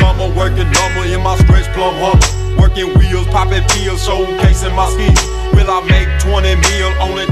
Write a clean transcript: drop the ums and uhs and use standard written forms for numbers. summer, working number in my stretch plum Hummer. Working wheels, popping pills, showcasing my skills. Will I make 20 mil on it?